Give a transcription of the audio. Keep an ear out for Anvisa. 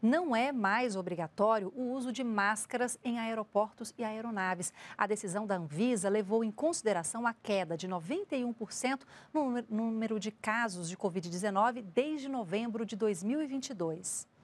não é mais obrigatório o uso de máscaras em aeroportos e aeronaves. A decisão da Anvisa levou em consideração a queda de 91% no número de casos de Covid-19 desde novembro de 2022.